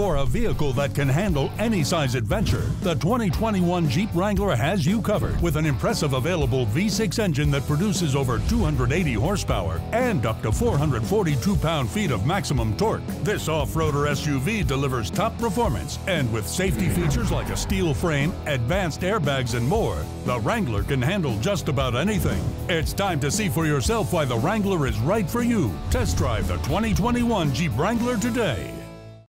For a vehicle that can handle any size adventure, the 2021 Jeep Wrangler has you covered with an impressive available V6 engine that produces over 280 horsepower and up to 442 pound-feet of maximum torque. This off-roader SUV delivers top performance, and with safety features like a steel frame, advanced airbags, and more, the Wrangler can handle just about anything. It's time to see for yourself why the Wrangler is right for you. Test drive the 2021 Jeep Wrangler today.